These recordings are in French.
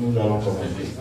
nous allons commencer.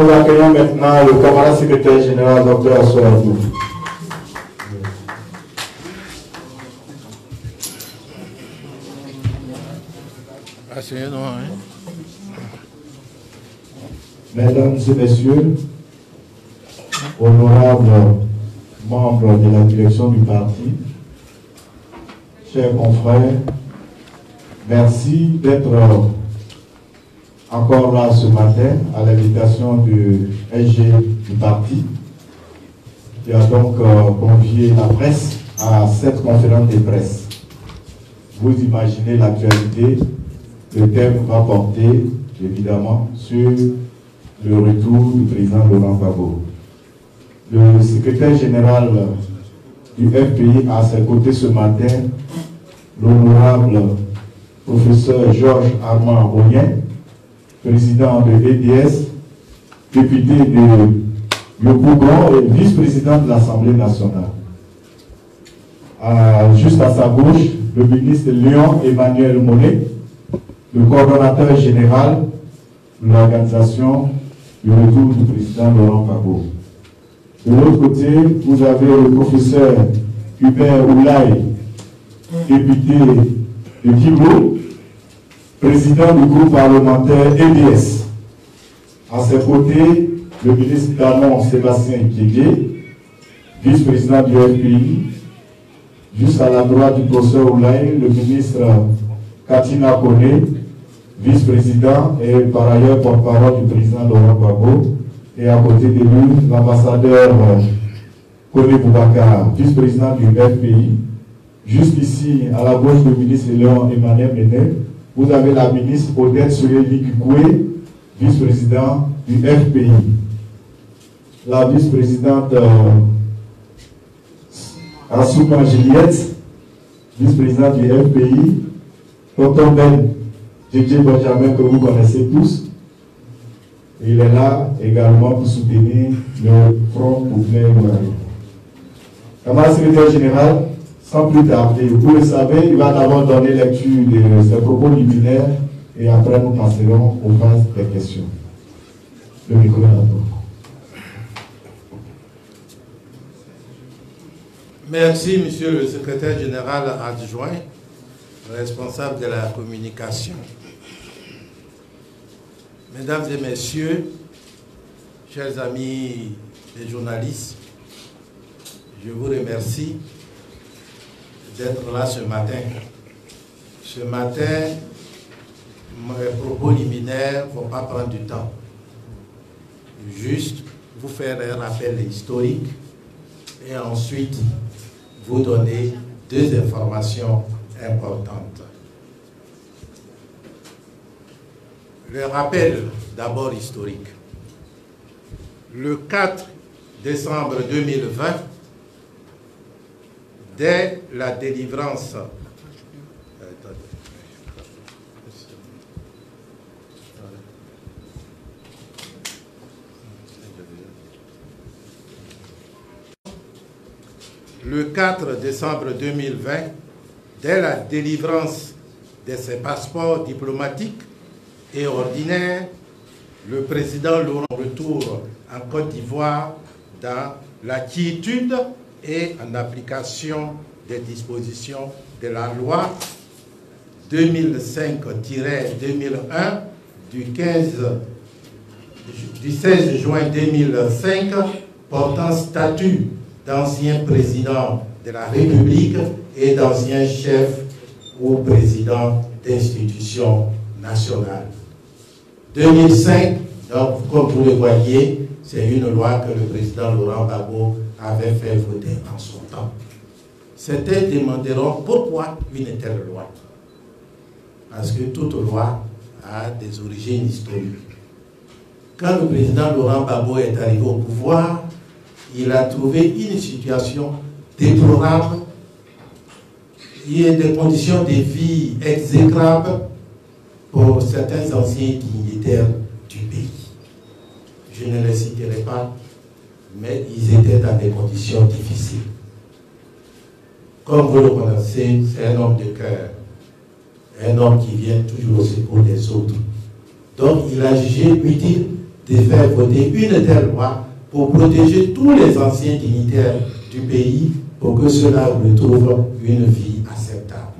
Nous accueillons maintenant le camarade secrétaire général Dr Assoyadou. Mesdames et messieurs, honorables membres de la direction du parti, chers confrères, merci d'être encore là ce matin à l'invitation du SG du parti qui a donc convié la presse à cette conférence de presse. Vous imaginez l'actualité, le thème va porter évidemment sur le retour du président Laurent Gbagbo. Le secrétaire général du FPI a à ses côtés ce matin l'honorable professeur Georges Armand Abonien, président de l'EDS, député de Yopougon et vice-président de l'Assemblée nationale. Juste à sa gauche, le ministre Léon Emmanuel Monet, le coordonnateur général de l'organisation du retour du président Laurent Gbagbo. De l'autre côté, vous avez le professeur Hubert Oulaye, député de Kibo, président du groupe parlementaire EDS. À ses côtés, le ministre Damon Sébastien Kégué, vice-président du FPI. Juste à la droite du professeur Oulaye, le ministre Katina Koné, vice-président et par ailleurs porte-parole du président Laurent Gbagbo. Et à côté de lui, l'ambassadeur Koné Boubacar, vice-président du FPI. Juste ici, à la gauche du ministre Léon Emmanuel Ménet, vous avez la ministre Odette Soyer-Likikoué, vice-présidente du FPI. La vice-présidente Assouma Juliette, vice-présidente du FPI. Tonton Ben Didier Benjamin, que vous connaissez tous. Il est là également pour soutenir le Front populaire ivoirien. Camarade secrétaire général, sans plus tarder, vous le savez, il va d'abord donner lecture de ses propos liminaires et après nous passerons aux phases des questions. Le micro est à vous. Merci, monsieur le secrétaire général adjoint, responsable de la communication. Mesdames et messieurs, chers amis les journalistes, Je vous remercie d'être là ce matin. Ce matin, mes propos liminaires ne vont pas prendre du temps. Juste vous faire un rappel historique et ensuite vous donner deux informations importantes. Le rappel d'abord historique. Le 4 décembre 2020, dès la délivrance Le 4 décembre 2020, dès la délivrance de ses passeports diplomatiques et ordinaires, le président Laurent retourne en Côte d'Ivoire dans la quiétude et en application des dispositions de la loi 2005-2001 du 16 juin 2005 portant statut d'ancien président de la République et d'ancien chef ou président d'institutions nationales. 2005, donc, comme vous le voyez, c'est une loi que le président Laurent Gbagbo avait fait voter en son temps. Certains demanderont pourquoi une telle loi. Parce que toute loi a des origines historiques. Quand le président Laurent Gbagbo est arrivé au pouvoir, il a trouvé une situation déplorable, il y a des conditions de vie exécrables pour certains anciens dignitaires du pays. Je ne les citerai pas, mais ils étaient dans des conditions difficiles. Comme vous le connaissez, c'est un homme de cœur, un homme qui vient toujours au secours des autres. Donc il a jugé utile de faire voter une telle loi pour protéger tous les anciens dignitaires du pays, pour que cela retrouve une vie acceptable.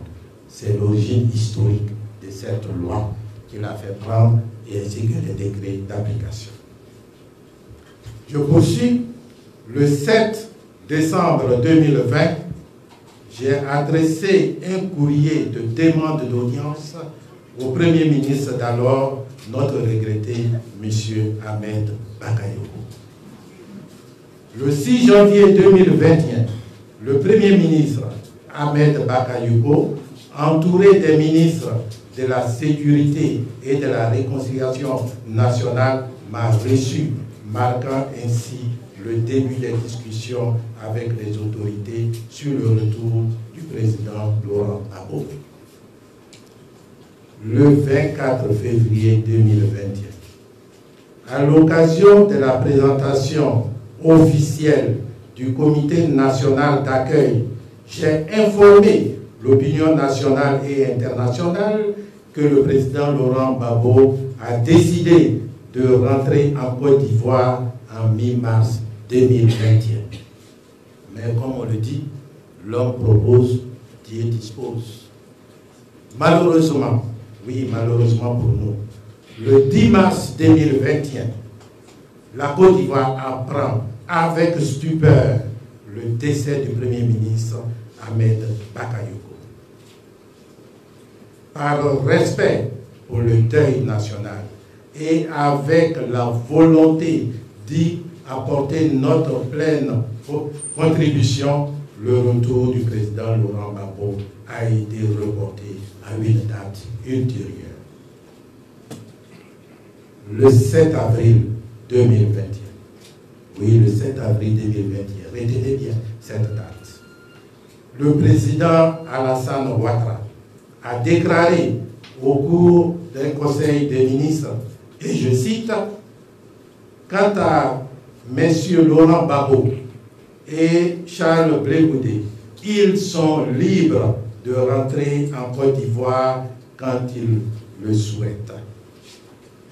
C'est l'origine historique de cette loi qu'il a fait prendre, ainsi que les décrets d'application. Je poursuis. Le 7 décembre 2020, j'ai adressé un courrier de demande d'audience au Premier ministre d'alors, notre regretté M. Ahmed Bakayoko. Le 6 janvier 2021, le Premier ministre Ahmed Bakayoko, entouré des ministres de la Sécurité et de la Réconciliation nationale, m'a reçu, marquant ainsi le début des discussions avec les autorités sur le retour du président Laurent Gbagbo. Le 24 février 2021, à l'occasion de la présentation officiel du Comité national d'accueil, j'ai informé l'opinion nationale et internationale que le président Laurent Gbagbo a décidé de rentrer en Côte d'Ivoire en mi-mars 2021. Mais comme on le dit, l'homme propose, Dieu dispose. Malheureusement, oui, malheureusement pour nous, le 10 mars 2021, la Côte d'Ivoire apprend avec stupeur le décès du Premier ministre Ahmed Bakayoko. Par respect pour le deuil national et avec la volonté d'y apporter notre pleine contribution, le retour du président Laurent Gbagbo a été reporté à une date ultérieure. Le 7 avril 2021. Oui, le 7 avril 2021. Retenez bien cette date. Le président Alassane Ouattara a déclaré au cours d'un conseil des ministres, et je cite, « Quant à M. Laurent Gbagbo et Charles Blé Goudé, ils sont libres de rentrer en Côte d'Ivoire quand ils le souhaitent. »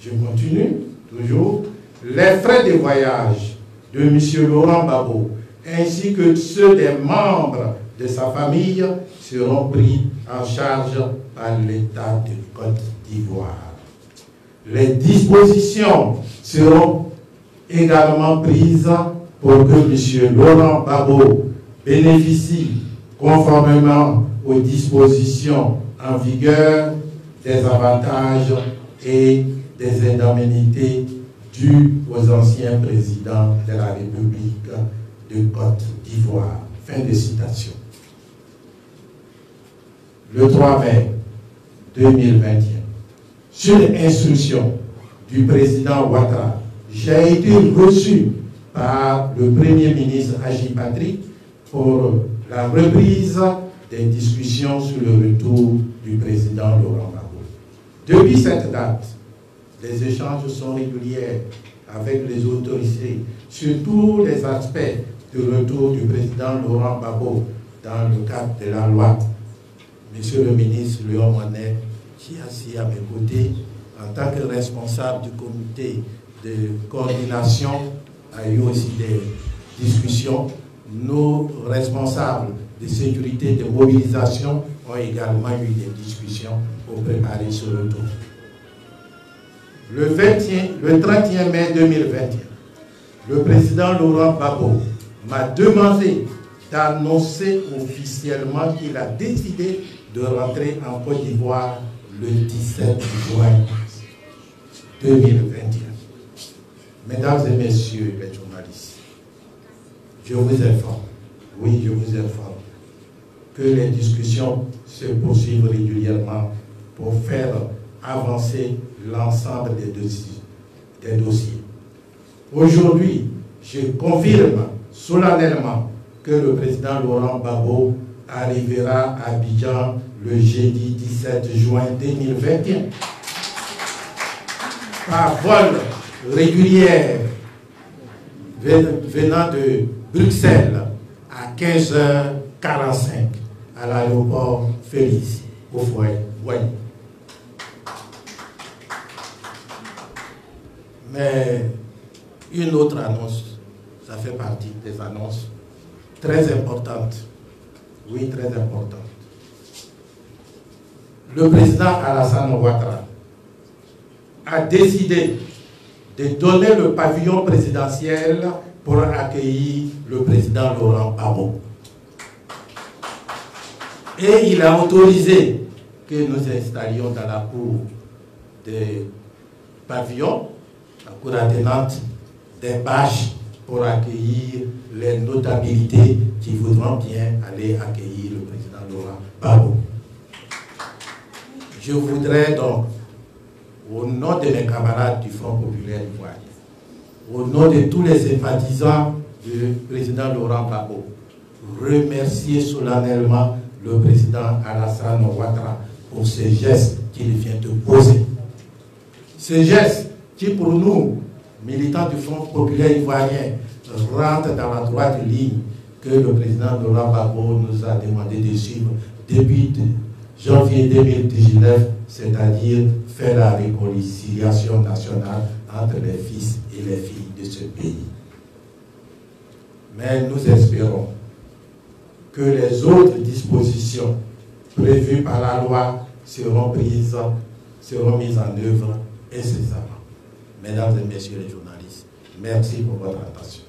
Je continue, toujours. Les frais de voyage de M. Laurent Gbagbo ainsi que ceux des membres de sa famille seront pris en charge par l'État de Côte d'Ivoire. Les dispositions seront également prises pour que M. Laurent Gbagbo bénéficient, conformément aux dispositions en vigueur, des avantages et des indemnités dues aux anciens présidents de la République de Côte d'Ivoire. Fin de citation. Le 3 mai 2021, sur instruction du président Ouattara, j'ai été reçu par le Premier ministre Haji Patrick pour la reprise des discussions sur le retour du président Laurent Gbagbo. Depuis cette date, les échanges sont réguliers avec les autorités sur tous les aspects du retour du président Laurent Gbagbo dans le cadre de la loi. Monsieur le ministre Léon Monet, qui est assis à mes côtés, en tant que responsable du comité de coordination, a eu aussi des discussions. Nos responsables de sécurité, de mobilisation ont également eu des discussions pour préparer ce retour. Le 31 mai 2021, le président Laurent Gbagbo m'a demandé d'annoncer officiellement qu'il a décidé de rentrer en Côte d'Ivoire le 17 juin 2021. Mesdames et messieurs les journalistes, je vous informe, oui, je vous informe, que les discussions se poursuivent régulièrement pour faire avancer l'ensemble des dossiers. Aujourd'hui, je confirme solennellement que le président Laurent Gbagbo arrivera à Abidjan le jeudi 17 juin 2021 par vol régulière venant de Bruxelles à 15h45 à l'aéroport Félix Houphouët-Boigny. Mais une autre annonce, ça fait partie des annonces très importantes. Oui, très importantes. Le président Alassane Ouattara a décidé de donner le pavillon présidentiel pour accueillir le président Laurent Gbagbo. Et il a autorisé que nous installions dans la cour des pavillons, la cour attenante, des bâches pour accueillir les notabilités qui voudront bien aller accueillir le président Laurent Gbagbo. Je voudrais donc, au nom de mes camarades du Front populaire ivoirien, au nom de tous les sympathisants du président Laurent Gbagbo, remercier solennellement le président Alassane Ouattara pour ce geste qu'il vient de poser. Ce geste qui, pour nous, militants du Front populaire ivoirien, rentre dans la droite ligne que le président Laurent Gbagbo nous a demandé de suivre depuis janvier 2019, c'est-à-dire faire la réconciliation nationale entre les fils et les filles de ce pays. Mais nous espérons que les autres dispositions prévues par la loi seront mises en œuvre incessamment. Mesdames et messieurs les journalistes, merci pour votre attention.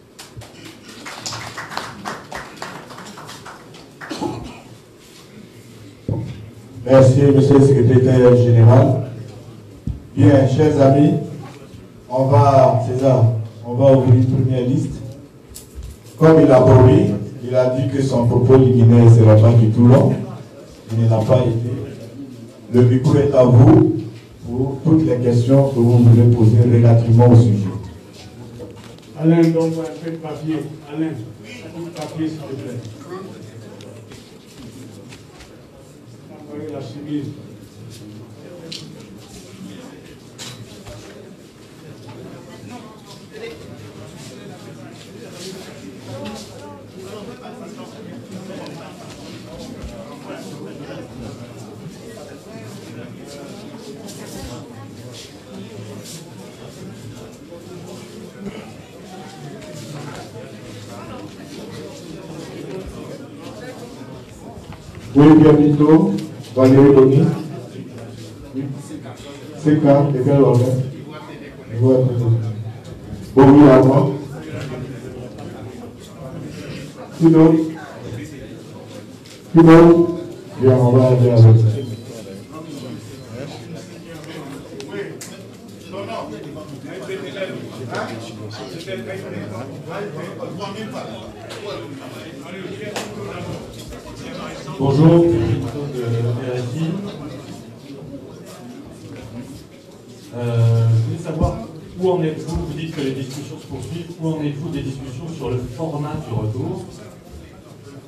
Merci, monsieur le secrétaire général. Bien, chers amis, on va ouvrir une première liste. Comme il a promis, il a dit que son propos liminaire ne sera pas du tout long. Il ne l'a pas été. Le micro est à vous pour toutes les questions que vous voulez poser relativement au sujet. Alain, donc, faites papier. Alain, faites papier, s'il vous plaît. Envoyez la chemise. Oui, bienvenue, Valérie Denis. C'est quand de quel ordre? Bon, oui, à moi. Sinon, Tout le monde, bien, on va aller avec vous. Bonjour, je voulais savoir où en êtes-vous, vous dites que les discussions se poursuivent, où en êtes-vous des discussions sur le format du retour?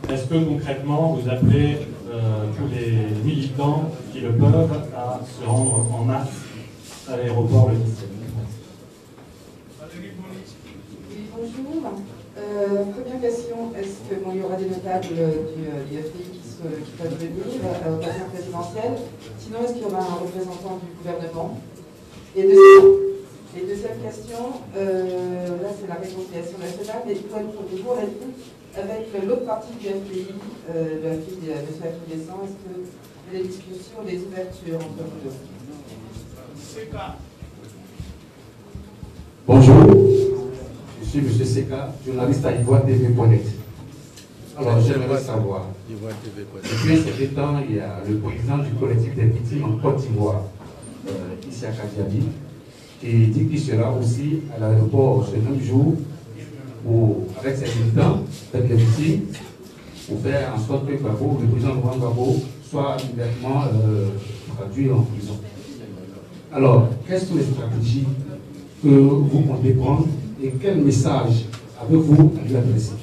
Est-ce que concrètement vous appelez tous les militants qui le peuvent à se rendre en masse à l'aéroport le 17? Bonjour. Première question, est-ce qu'il y aura des notables du FMI qui peuvent venir au passage présidentiel? Sinon, est-ce qu'il y aura un représentant du gouvernement? Et deuxième question, là c'est la réconciliation nationale, mais pour le premier jour, êtes-vous avec l'autre partie du FPI, de la fille de M. Affinessan, est-ce que les discussions, les ouvertures entre vous deux? Bonjour, je suis M. Seka, journaliste à Ivoire TV.net. Alors j'aimerais savoir, depuis un certain temps, il y a le président du collectif des victimes en Côte d'Ivoire, ici à Kadiabi, qui dit qu'il sera aussi à l'aéroport ce même jour pour, avec ses militants, avec les victimes, pour faire en sorte que Gbagbo, le président Laurent Gbagbo, soit immédiatement traduit en prison. Alors, quelles sont les stratégies que vous comptez prendre et quel message avez-vous à lui adresser?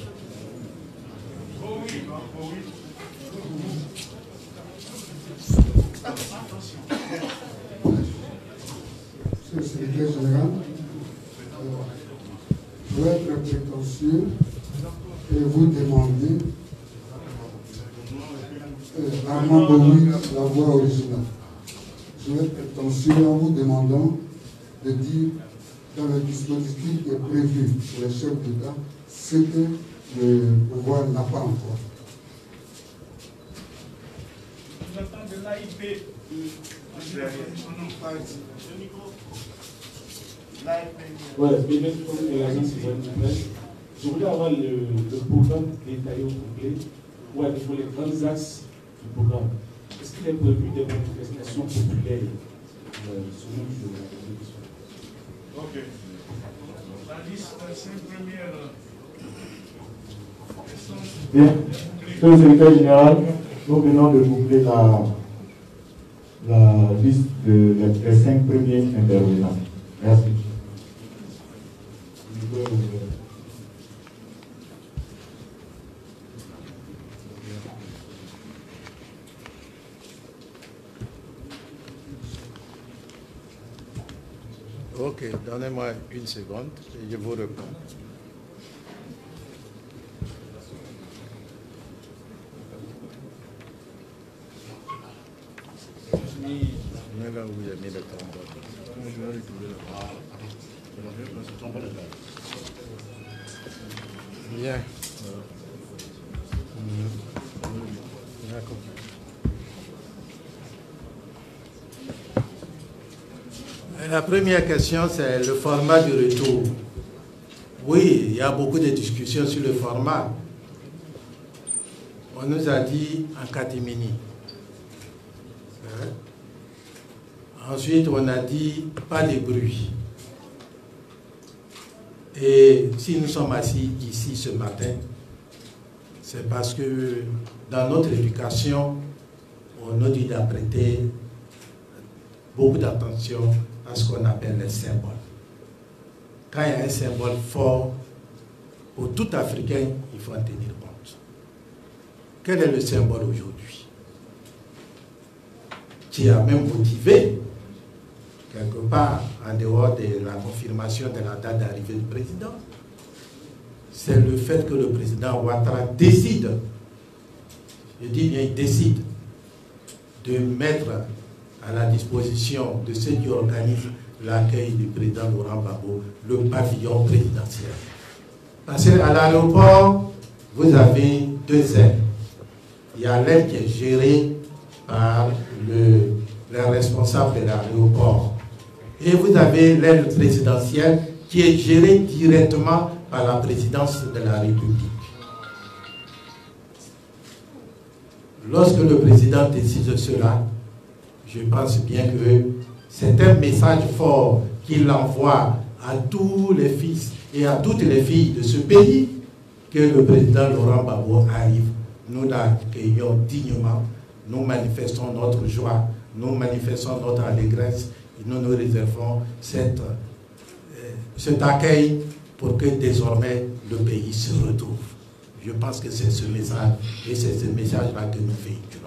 Secrétaire général, je vais être prétentieux et vous demander Armand Bowie, la voix originale. Je vais être prétentieux en vous demandant de dire dans le dispositif qui est prévu pour les chefs d'État, ce que le pouvoir n'a pas encore. J'attends de l'AIP. Ouais, je voulais avoir le programme détaillé au complet, ou à niveau les grands axes du programme. Est-ce qu'il est prévu des manifestations populaires selon le... Ok. La liste, c'est une première question. Bien. Monsieur le secrétaire général, nous venons de boucler la liste des 5 premiers intervenants. Merci. Ok, donnez-moi une seconde et je vous réponds. Là où il y a mis le temps. Je vais retrouver le... Bien. D'accord. La première question, c'est le format du retour. Oui, il y a beaucoup de discussions sur le format. On nous a dit en catimini. Ensuite, on a dit pas de bruit. Et si nous sommes assis ici ce matin, c'est parce que dans notre éducation, on nous dit d'apprêter beaucoup d'attention à ce qu'on appelle les symboles. Quand il y a un symbole fort, pour tout Africain, il faut en tenir compte. Quel est le symbole aujourd'hui qui a même motivé quelque part, en dehors de la confirmation de la date d'arrivée du président, c'est le fait que le président Ouattara décide, je dis bien il décide, de mettre à la disposition de ceux qui organisent l'accueil du président Laurent Gbagbo le pavillon présidentiel. Parce qu'à l'aéroport, vous avez deux ailes. Il y a l'aile qui est gérée par le responsable de l'aéroport. Et vous avez l'aile présidentielle qui est gérée directement par la présidence de la République. lorsque le président décide cela, je pense bien que c'est un message fort qu'il envoie à tous les fils et à toutes les filles de ce pays que le président Laurent Gbagbo arrive. Nous l'accueillons dignement, nous manifestons notre joie, nous manifestons notre allégresse et nous nous réservons cet accueil pour que désormais le pays se retrouve. Je pense que c'est ce message et c'est ce message-là que nous véhiculons.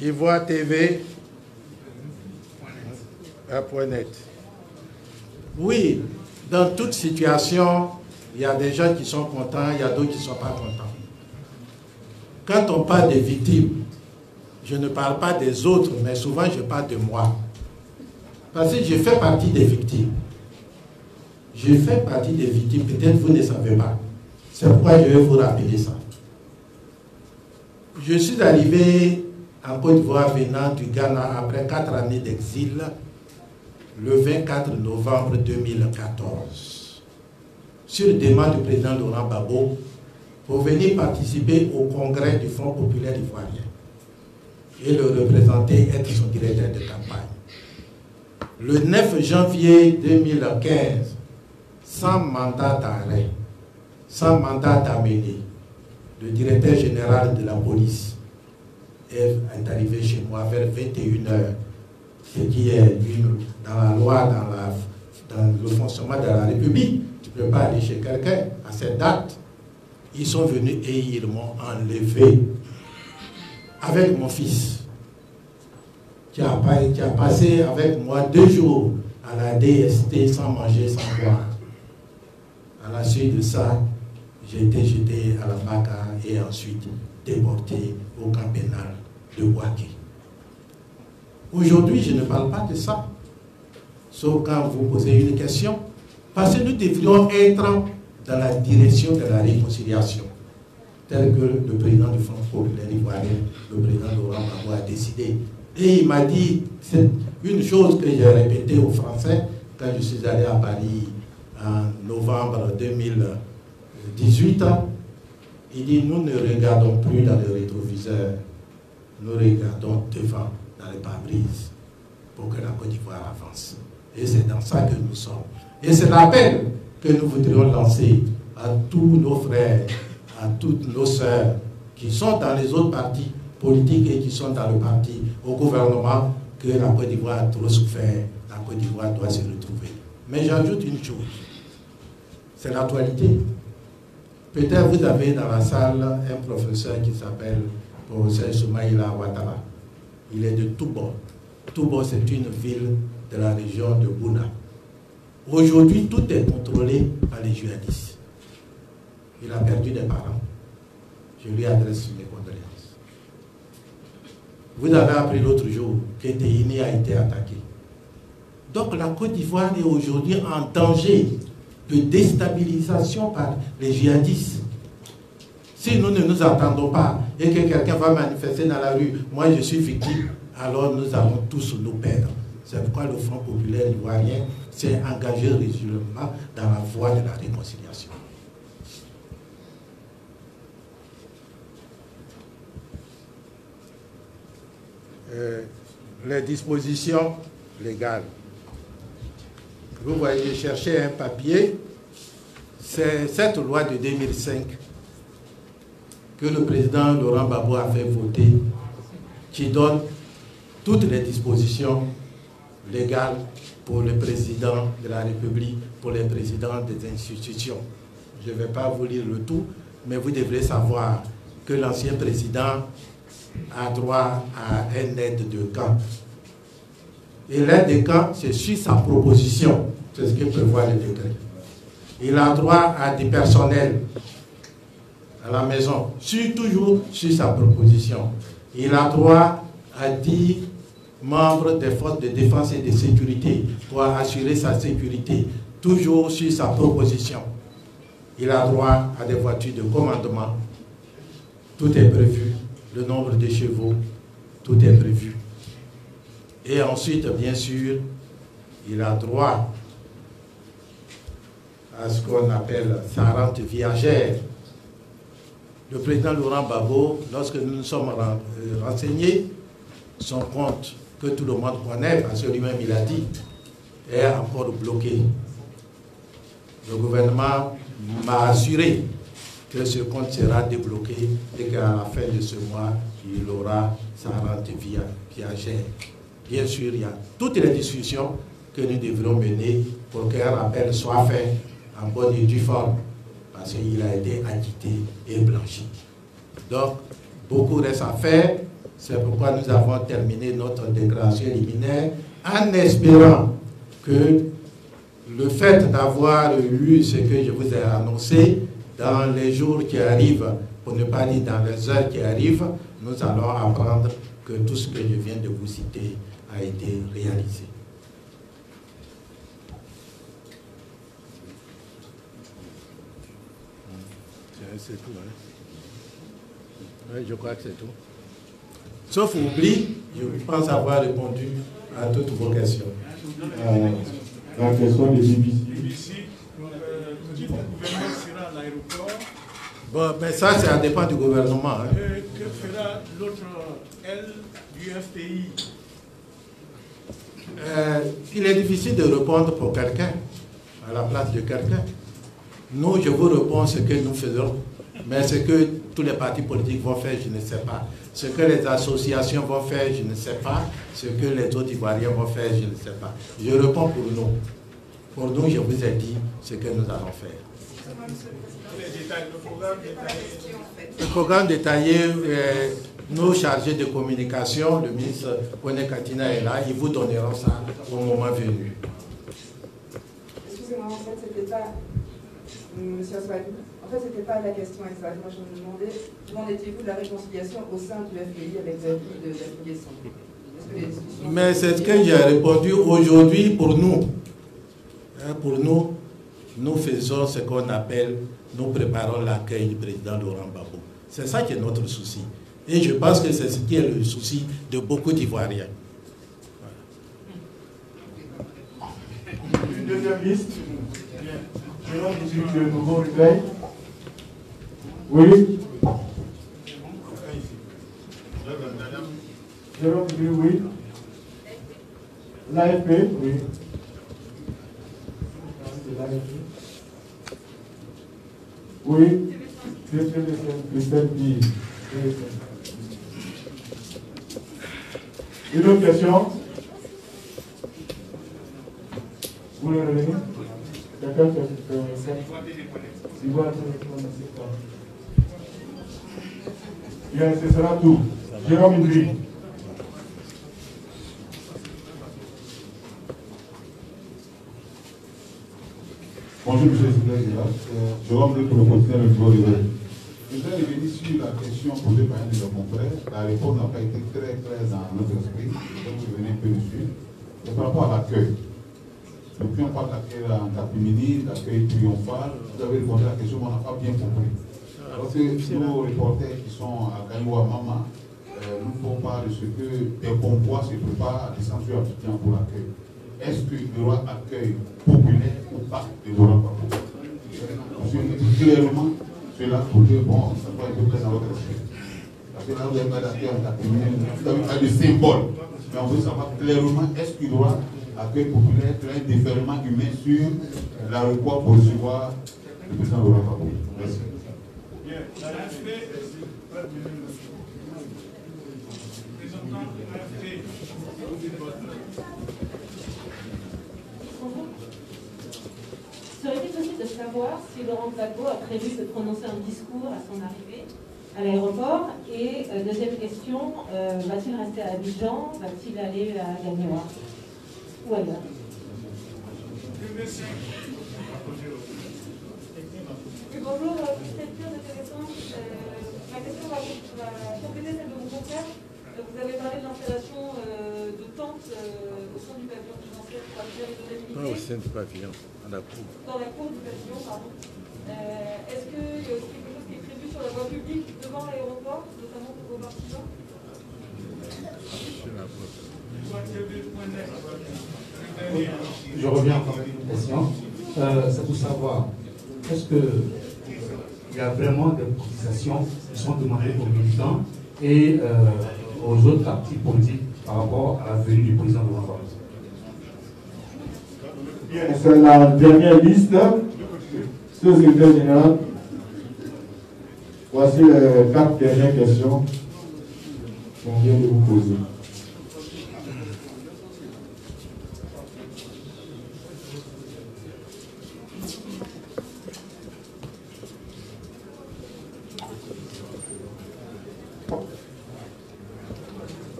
Ivoire TV .net. Oui, dans toute situation, il y a des gens qui sont contents, il y a d'autres qui ne sont pas contents. Quand on parle des victimes, je ne parle pas des autres, mais souvent je parle de moi. Parce que je fais partie des victimes. Je fais partie des victimes, peut-être vous ne savez pas. C'est pourquoi je vais vous rappeler ça. Je suis arrivé en Côte d'Ivoire venant du Ghana après 4 années d'exil, le 24 novembre 2014, sur demande du président Laurent Gbagbo, pour venir participer au congrès du Front populaire ivoirien et le représenter, être son directeur de campagne. Le 9 janvier 2015, sans mandat d'arrêt, sans mandat d'amener, le directeur général de la police est arrivé chez moi vers 21 h, ce qui est dans la loi, dans le fonctionnement de la République. Tu ne peux pas aller chez quelqu'un à cette date. Ils sont venus et ils m'ont enlevé avec mon fils qui a passé avec moi 2 jours à la DST sans manger, sans boire. À la suite de ça, j'ai été jeté à la Baka et ensuite déporté au camp pénal de Bouaké. Aujourd'hui, je ne parle pas de ça, sauf quand vous posez une question, parce que nous devrions être dans la direction de la réconciliation, tel que le président du Front populaire ivoirien, le président Laurent Gbagbo, a décidé. Et il m'a dit, c'est une chose que j'ai répétée aux Français quand je suis allé à Paris en novembre 2018, il dit, nous ne regardons plus dans le rétroviseur, nous regardons devant, dans les pare-brises, pour que la Côte d'Ivoire avance. Et c'est dans ça que nous sommes. Et c'est l'appel que nous voudrions lancer à tous nos frères, à toutes nos sœurs qui sont dans les autres partis politiques et qui sont dans le parti au gouvernement, que la Côte d'Ivoire a trop souffert, la Côte d'Ivoire doit se retrouver. Mais j'ajoute une chose, c'est l'actualité. Peut-être vous avez dans la salle un professeur qui s'appelle professeur Soumaïla Ouattara. Il est de Toubon. Toubon, c'est une ville de la région de Bouna. Aujourd'hui, tout est contrôlé par les djihadistes. Il a perdu des parents. Je lui adresse mes condoléances. Vous avez appris l'autre jour que Téhini a été attaqué. Donc la Côte d'Ivoire est aujourd'hui en danger de déstabilisation par les djihadistes. Si nous ne nous attendons pas et que quelqu'un va manifester dans la rue, moi je suis victime, alors nous allons tous nous perdre. C'est pourquoi le Front populaire ivoirien s'est engagé résolument dans la voie de la réconciliation. Les dispositions légales. Vous voyez, chercher un papier, c'est cette loi de 2005 que le président Laurent Gbagbo a fait voter, qui donne toutes les dispositions légales pour le président de la République, pour les présidents des institutions. Je ne vais pas vous lire le tout, mais vous devrez savoir que l'ancien président a droit à une aide de camp. Et l'aide de camp, c'est sur sa proposition. C'est ce que prévoit le décret. Il a droit à du personnel à la maison, toujours sur sa proposition. Il a droit à 10 membres des forces de défense et de sécurité pour assurer sa sécurité, toujours sur sa proposition. Il a droit à des voitures de commandement. Tout est prévu. Le nombre de chevaux, tout est prévu. Et ensuite, bien sûr, il a droit à ce qu'on appelle sa rente viagère. Le président Laurent Gbagbo, lorsque nous nous sommes renseignés, son compte que tout le monde connaît, parce que lui-même il a dit, est encore bloqué. Le gouvernement m'a assuré que ce compte sera débloqué et qu'à la fin de ce mois, il aura sa rente viagère. Bien sûr, il y a toutes les discussions que nous devrons mener pour qu'un rappel soit fait en bonne et due forme, parce qu'il a été acquitté et blanchi. Donc, beaucoup reste à faire. C'est pourquoi nous avons terminé notre déclaration liminaire en espérant que le fait d'avoir eu ce que je vous ai annoncé dans les jours qui arrivent, pour ne pas dire dans les heures qui arrivent, nous allons apprendre que tout ce que je viens de vous citer a été réalisé. C'est tout, hein? Oui, je crois que c'est tout. Sauf oubli, je pense avoir répondu à toutes vos questions. La question des BBC. Vous dites que le gouvernement sera à l'aéroport. Bon, mais ça, ça dépend du gouvernement. Hein. Que fera l'autre L du FPI? Il est difficile de répondre pour quelqu'un, à la place de quelqu'un. Nous, je vous réponds ce que nous faisons, mais ce que tous les partis politiques vont faire, je ne sais pas. Ce que les associations vont faire, je ne sais pas. Ce que les autres Ivoiriens vont faire, je ne sais pas. Je réponds pour nous. Pour nous, je vous ai dit ce que nous allons faire. Le programme détaillé, nos chargés de communication, le ministre Kone Katina est là, ils vous donneront ça au moment venu. Excusez-moi, en fait, c'était pas... Monsieur Assoalou, en fait, ce n'était pas la question exacte. Moi, je me demandais, comment étiez-vous de la réconciliation au sein du FPI avec le FPI de la... Mais c'est ce que j'ai répondu aujourd'hui pour nous. Pour nous, nous faisons ce qu'on appelle, nous préparons l'accueil du président Laurent Gbagbo. C'est ça qui est notre souci. Et je pense que c'est ce qui est le souci de beaucoup d'Ivoiriens. Voilà. Une deuxième liste. Oui. Jérôme, oui. L'AFP, oui. Oui. Une autre question? Vous voulez revenir? D'accord, c'est bien, ce sera tout. Jérôme Idri. Bonjour, M. Sidel-Gela. Jérôme Idri pour le quotidien Le Nouveau Réveil. Je vais revenir sur la question posée par un de nos confrères. La réponse n'a pas été très claire dans notre esprit. Donc, je venais un peu dessus. Et par rapport à l'accueil. Depuis, on parle d'accueil en Capimini, d'accueil triomphal. Vous avez répondu à la question qu'on n'a pas bien compris. Parce que nos reporters qui sont à Gagnoua Mama nous font part de ce que des convois se préparent à des sanctions appliquées pour l'accueil. Est-ce qu'il y aura accueil populaire ou pas de Laurent Gbagbo? Parce que clairement, cela pour que bon, ça doit être très dans votre esprit. Parce que là, vous n'avez pas d'accueil en Capimini, vous n'avez pas de symbole. Mais on veut savoir clairement, est-ce qu'il y aura accueil populaire, un déferlement humain sur la recours pour recevoir le président Laurent Gbagbo. Merci. Serait-il possible de savoir si Laurent Gbagbo a prévu de prononcer un discours à son arrivée à l'aéroport? Et deuxième question, va-t-il rester à Abidjan? Va-t-il aller à Gagnoa? Voilà. Bonjour, Christelle de Téléthon. Ma question va compléter celle de mon confrère. Vous avez parlé de l'installation de tentes au sein du pavillon présidentiel pour assurer les indemnités. Pas au sein du pavillon, à la cour. Dans la cour du pavillon, pardon. Est-ce qu'il y a aussi quelque chose qui est prévu sur la voie publique devant l'aéroport, notamment pour vos partisans? Je reviens encore à une question. c'est pour savoir, est-ce qu'il y a vraiment des cotisations qui sont demandées aux militants et aux autres partis politiques par rapport à la venue du président de la République? Bien, c'est la dernière liste. Monsieur le secrétaire général, voici les 4 dernières questions qu'on vient de vous poser.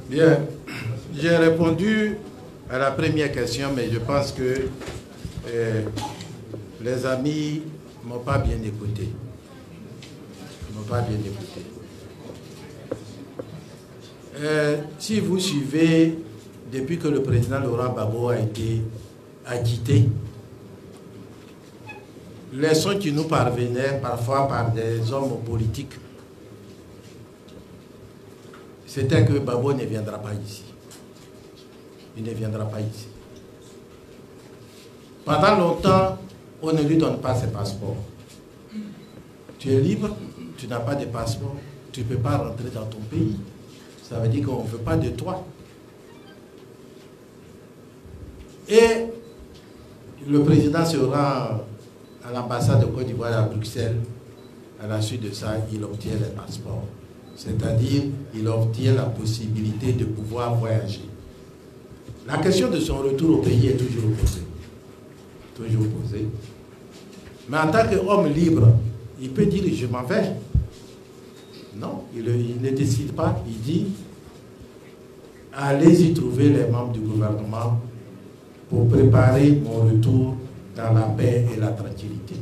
Bien, j'ai répondu à la première question, mais je pense que les amis ne m'ont pas bien écouté. Si vous suivez, depuis que le président Laurent Gbagbo a été agité, les sons qui nous parvenaient parfois par des hommes politiques, c'était que Gbagbo ne viendra pas ici. Il ne viendra pas ici. Pendant longtemps, on ne lui donne pas ses passeports. Tu es libre, tu n'as pas de passeport, tu ne peux pas rentrer dans ton pays. Ça veut dire qu'on ne veut pas de toi. Et le président se rend à l'ambassade de Côte d'Ivoire à Bruxelles. À la suite de ça, il obtient les passeports. C'est-à-dire, il obtient la possibilité de pouvoir voyager. La question de son retour au pays est toujours posée. Toujours posée. Mais en tant qu'homme libre, il peut dire « je m'en vais ». Non, il ne décide pas. Il dit « allez-y trouver les membres du gouvernement pour préparer mon retour dans la paix et la tranquillité. »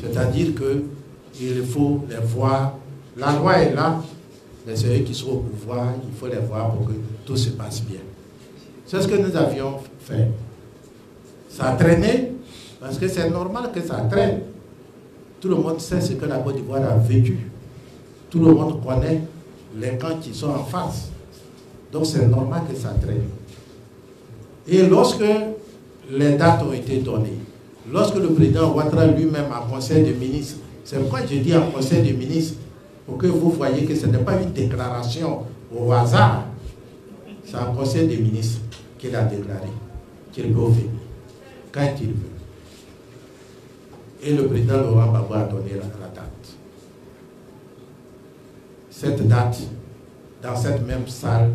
C'est-à-dire qu'il faut les voir. La loi est là, mais ceux qui sont au pouvoir, il faut les voir pour que tout se passe bien. C'est ce que nous avions fait. Ça a traîné, parce que c'est normal que ça traîne. Tout le monde sait ce que la Côte d'Ivoire a vécu. Tout le monde connaît les camps qui sont en face. Donc c'est normal que ça traîne. Et lorsque les dates ont été données, lorsque le président Ouattara lui-même a conseil de ministre, c'est pourquoi je dis en conseil de ministre, pour que vous voyez que ce n'est pas une déclaration au hasard. C'est un conseil des ministres qu'il a déclaré, qu'il peut venir, quand il veut. Et le président Laurent Gbagbo a donné la date. Cette date, dans cette même salle,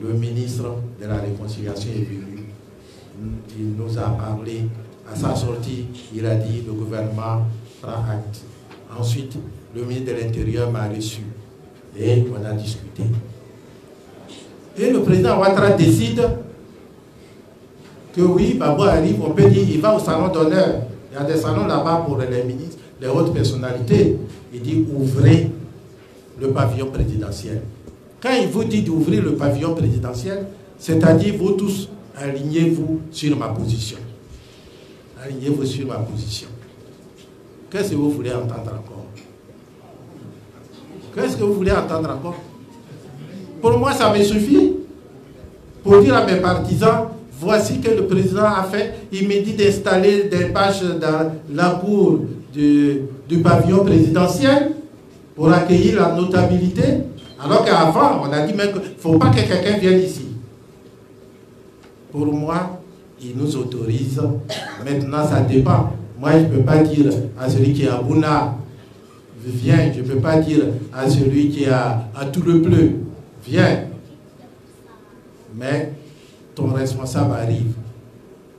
le ministre de la Réconciliation est venu. Il nous a parlé. À sa sortie, il a dit le gouvernement prend acte. Ensuite, le ministre de l'Intérieur m'a reçu et on a discuté. Et le président Ouattara décide que oui, Gbagbo arrive, on peut dire il va au salon d'honneur. Il y a des salons là-bas pour les ministres, les hautes personnalités. Il dit ouvrez le pavillon présidentiel. Quand il vous dit d'ouvrir le pavillon présidentiel, c'est-à-dire vous tous, alignez-vous sur ma position. Alignez-vous sur ma position. Qu'est-ce que vous voulez entendre encore? Qu'est-ce que vous voulez entendre encore? Pour moi, ça me suffit pour dire à mes partisans, voici que le président a fait, il me dit d'installer des bâches dans la cour du pavillon présidentiel pour accueillir la notabilité, alors qu'avant, on a dit même qu'il ne faut pas que quelqu'un vienne ici. Pour moi, il nous autorise. Maintenant, ça dépend. Moi, je ne peux pas dire à celui qui est à Bouna, viens. Je ne peux pas dire à celui qui est à Tourepleu, viens. Mais ton responsable arrive.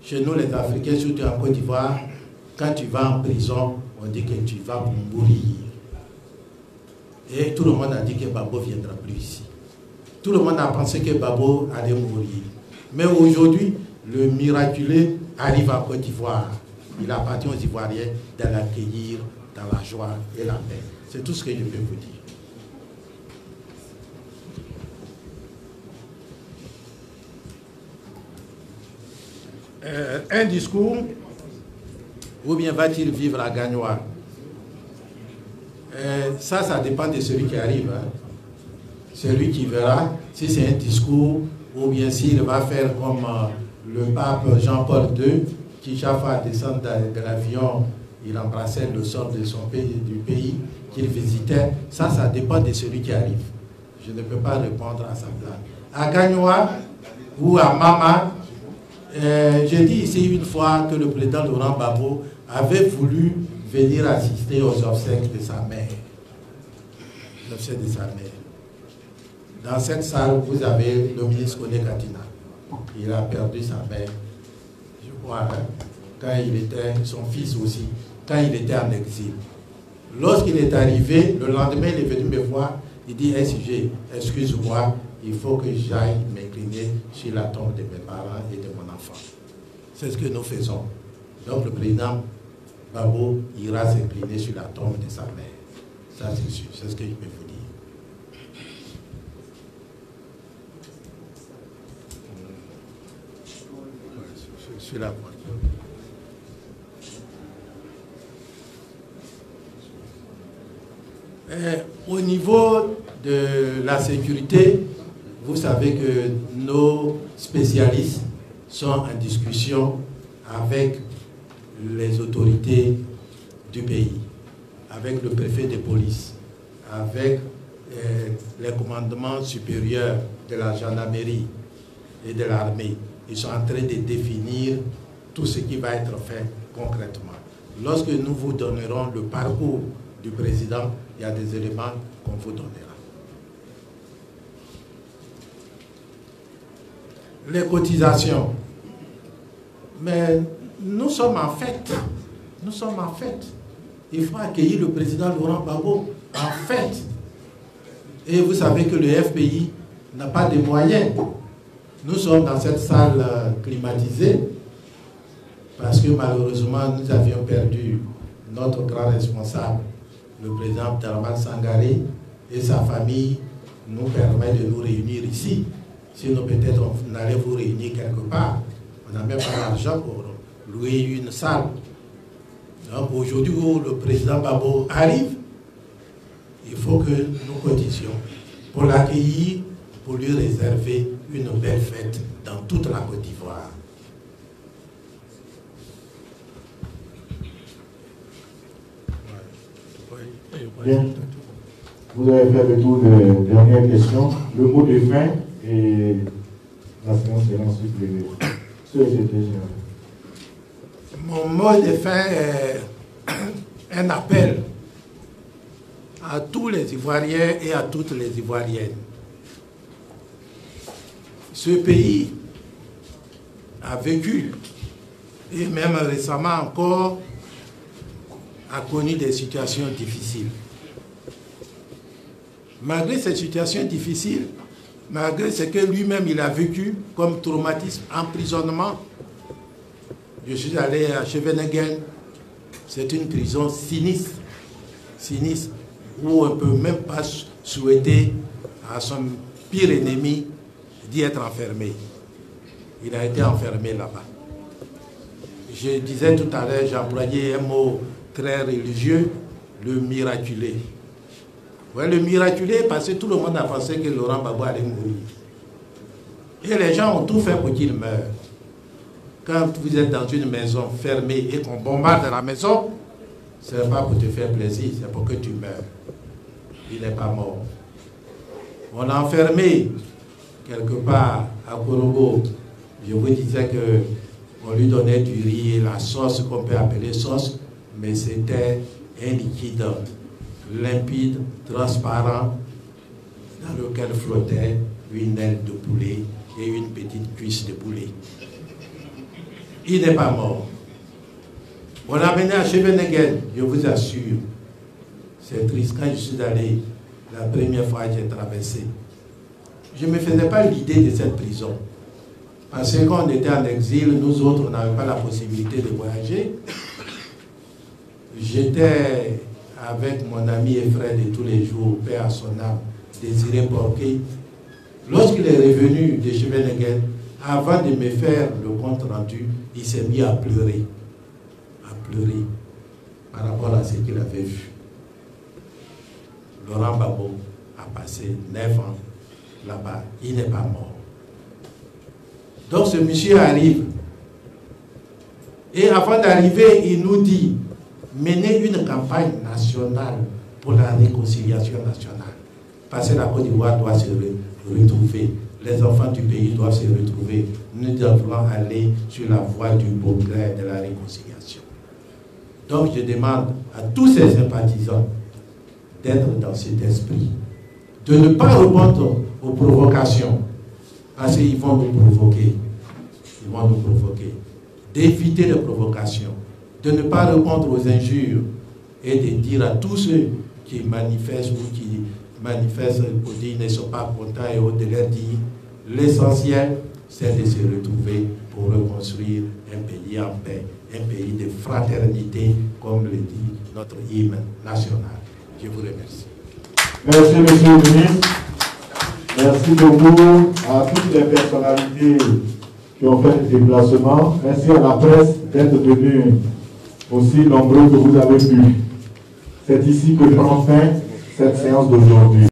Chez nous, les Africains, surtout en Côte d'Ivoire, quand tu vas en prison, on dit que tu vas mourir. Et tout le monde a dit que Gbagbo ne viendra plus ici. Tout le monde a pensé que Gbagbo allait mourir. Mais aujourd'hui, le miraculé arrive en Côte d'Ivoire. Il appartient aux Ivoiriens de l'accueillir dans la joie et la paix. C'est tout ce que je peux vous dire. Un discours, ou bien va-t-il vivre à Gagnoa? Ça dépend de celui qui arrive. Hein. Celui qui verra si c'est un discours, ou bien s'il va faire comme le pape Jean-Paul II, Kijava descendre de l'avion, il embrassait le sol de son pays, du pays qu'il visitait. Ça, ça dépend de celui qui arrive. Je ne peux pas répondre à ça. À Gagnoa ou à Mama, j'ai dit ici une fois que le président Laurent Gbagbo avait voulu venir assister aux obsèques de sa mère. L'obsèque de sa mère. Dans cette salle, vous avez le ministre Koné Katina. Il a perdu sa mère, je crois, hein, quand il était, son fils aussi, quand il était en exil. Lorsqu'il est arrivé, le lendemain, il est venu me voir. Il dit, SG, excuse-moi, il faut que j'aille m'incliner sur la tombe de mes parents et de mon enfant. C'est ce que nous faisons. Donc le président Gbagbo ira s'incliner sur la tombe de sa mère. Ça, c'est sûr. C'est ce que je peux vous dire. Sur la porte. Au niveau de la sécurité, vous savez que nos spécialistes sont en discussion avec les autorités du pays, avec le préfet de police, avec les commandements supérieurs de la gendarmerie et de l'armée. Ils sont en train de définir tout ce qui va être fait concrètement. Lorsque nous vous donnerons le parcours du président, il y a des éléments qu'on vous donnera. Les cotisations. Mais nous sommes en fête. Nous sommes en fête. Il faut accueillir le président Laurent Gbagbo en fête. Et vous savez que le FPI n'a pas de moyens. Nous sommes dans cette salle climatisée parce que malheureusement nous avions perdu notre grand responsable, le président Abdourahmane Sangaré, et sa famille nous permet de nous réunir ici. Sinon peut-être on allait vous réunir quelque part. On n'a même pas l'argent pour louer une salle. Donc aujourd'hui où le président Gbagbo arrive, il faut que nous cotisions pour l'accueillir, pour lui réserver une belle fête dans toute la Côte d'Ivoire. Bien. Vous avez fait le tour des dernières questions. Le mot de fin et la séance est ensuite levée. Mon mot de fin est un appel à tous les Ivoiriens et à toutes les Ivoiriennes. Ce pays a vécu, et même récemment encore, a connu des situations difficiles. Malgré ces situations difficiles, malgré ce que lui-même il a vécu comme traumatisme, emprisonnement, je suis allé à Scheveningen, c'est une prison sinistre, sinistre, où on ne peut même pas souhaiter à son pire ennemi d'y être enfermé. Il a été enfermé là-bas. Je disais tout à l'heure, j'ai employé un mot très religieux, le miraculé. Ouais, le miraculé, parce que tout le monde a pensé que Laurent Gbagbo allait mourir. Et les gens ont tout fait pour qu'il meure. Quand vous êtes dans une maison fermée et qu'on bombarde la maison, ce n'est pas pour te faire plaisir, c'est pour que tu meures. Il n'est pas mort. On l'a enfermé quelque part à Korogo. Je vous disais qu'on lui donnait du riz et la sauce qu'on peut appeler sauce, mais c'était un liquide limpide, transparent, dans lequel flottait une aile de poulet et une petite cuisse de poulet. Il n'est pas mort. On l'a amené à Scheveningen, je vous assure. C'est triste. Quand je suis allé, la première fois que j'ai traversé, je ne me faisais pas l'idée de cette prison. Parce que quand on était en exil, nous autres, on n'avait pas la possibilité de voyager. J'étais avec mon ami et frère de tous les jours, père à son âme, Désiré Porquet. Lorsqu'il est revenu de Scheveningen, avant de me faire le compte rendu, il s'est mis à pleurer. À pleurer par rapport à ce qu'il avait vu. Laurent Gbagbo a passé 9 ans là-bas. Il n'est pas mort. Donc ce monsieur arrive Et avant d'arriver, il nous dit, menez une campagne nationale pour la réconciliation nationale. Parce que la Côte d'Ivoire doit se retrouver. Les enfants du pays doivent se retrouver. Nous devons aller sur la voie du progrès de la réconciliation. Donc je demande à tous ces sympathisants d'être dans cet esprit, de ne pas répondre aux provocations, parce qu'ils vont nous provoquer. Ils vont nous provoquer. D'éviter les provocations, de ne pas répondre aux injures et de dire à tous ceux qui manifestent ou qui manifestent pour dire qu'ils ne sont pas contents et autres de leur dire, l'essentiel c'est de se retrouver pour reconstruire un pays en paix, un pays de fraternité, comme le dit notre hymne national. Je vous remercie. Merci, monsieur le ministre. Merci beaucoup à toutes les personnalités qui ont fait des déplacements. Merci à la presse d'être venue aussi nombreux que vous avez pu. C'est ici que prend fin cette séance d'aujourd'hui.